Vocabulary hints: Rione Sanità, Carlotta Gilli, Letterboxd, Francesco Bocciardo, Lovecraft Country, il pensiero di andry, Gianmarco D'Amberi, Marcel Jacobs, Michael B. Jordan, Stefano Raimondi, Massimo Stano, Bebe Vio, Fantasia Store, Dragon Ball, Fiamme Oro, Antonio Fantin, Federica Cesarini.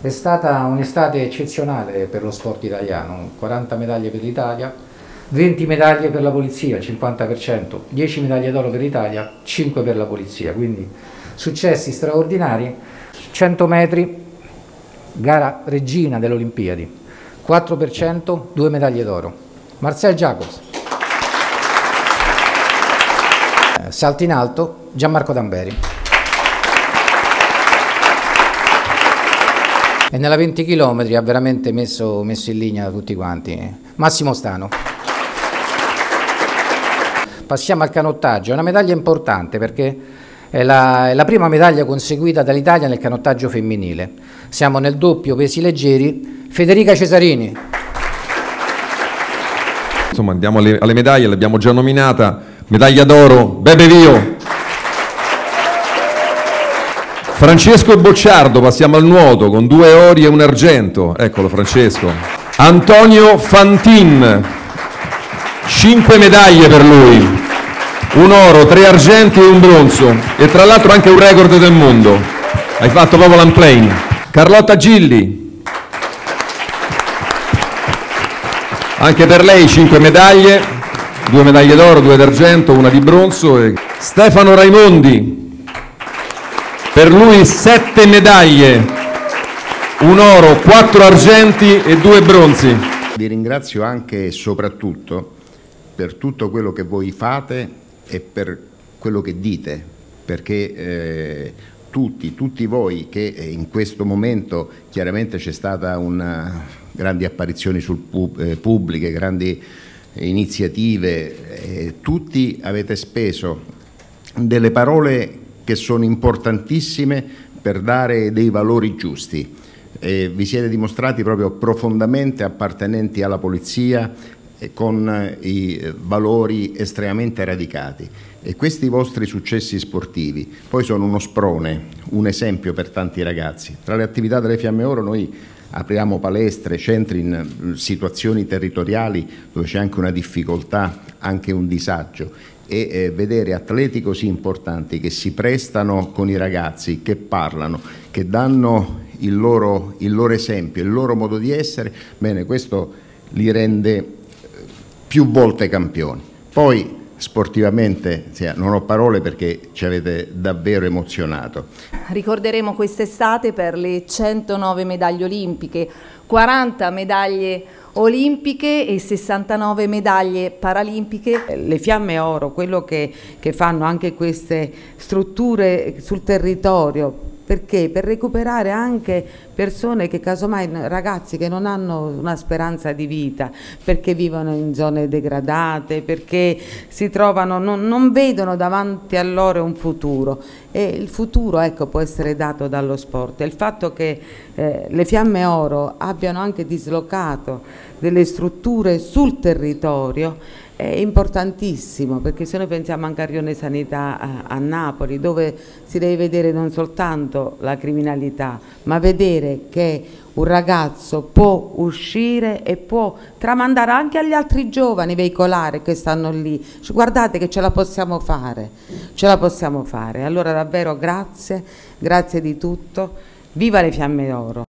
È stata un'estate eccezionale per lo sport italiano, 40 medaglie per l'Italia, 20 medaglie per la polizia, 50%, 10 medaglie d'oro per l'Italia, 5 per la polizia, quindi successi straordinari. 100 metri, gara regina delle Olimpiadi, 4%, 2 medaglie d'oro, Marcel Jacobs. Salto in alto, Gianmarco D'Amberi. E nella 20 km ha veramente messo in linea tutti quanti. Massimo Stano. Passiamo al canottaggio, è una medaglia importante perché è la prima medaglia conseguita dall'Italia nel canottaggio femminile. Siamo nel doppio pesi leggeri, Federica Cesarini. Insomma, andiamo alle medaglie, l'abbiamo già nominata, medaglia d'oro, Bebe Vio. Francesco Bocciardo, passiamo al nuoto, con 2 ori e un argento, eccolo Francesco. Antonio Fantin, 5 medaglie per lui, 1 oro, 3 argenti e 1 bronzo, e tra l'altro anche un record del mondo, hai fatto proprio l'unplane. Carlotta Gilli, anche per lei 5 medaglie, 2 medaglie d'oro, 2 d'argento, 1 di bronzo. E Stefano Raimondi, per lui 7 medaglie, 1 oro, 4 argenti e 2 bronzi. Vi ringrazio anche e soprattutto per tutto quello che voi fate e per quello che dite, perché tutti voi, che in questo momento chiaramente c'è stata una grandi apparizioni pubbliche, grandi iniziative, tutti avete speso delle parole che sono importantissime per dare dei valori giusti. Vi siete dimostrati proprio profondamente appartenenti alla polizia, con i valori estremamente radicati, e questi vostri successi sportivi poi sono uno sprone, un esempio per tanti ragazzi. Tra le attività delle Fiamme Oro noi apriamo palestre, centri in situazioni territoriali dove c'è anche una difficoltà, anche un disagio, e vedere atleti così importanti che si prestano con i ragazzi, che parlano, che danno il loro esempio, il loro modo di essere, bene, questo li rende più volte campioni. Poi sportivamente, non ho parole perché ci avete davvero emozionato. Ricorderemo quest'estate per le 109 medaglie olimpiche, 40 medaglie olimpiche e 69 medaglie paralimpiche. Le Fiamme Oro, quello che fanno anche queste strutture sul territorio, perché per recuperare anche persone che casomai, ragazzi che non hanno una speranza di vita, perché vivono in zone degradate, perché si trovano, non vedono davanti a loro un futuro, e il futuro, ecco, può essere dato dallo sport. E il fatto che le Fiamme Oro abbiano anche dislocato delle strutture sul territorio è importantissimo, perché se noi pensiamo anche a Rione Sanità a Napoli, dove si deve vedere non soltanto la criminalità, ma vedere che un ragazzo può uscire e può tramandare anche agli altri giovani veicolari che stanno lì. Guardate che ce la possiamo fare, ce la possiamo fare. Allora davvero grazie, grazie di tutto, viva le Fiamme Oro!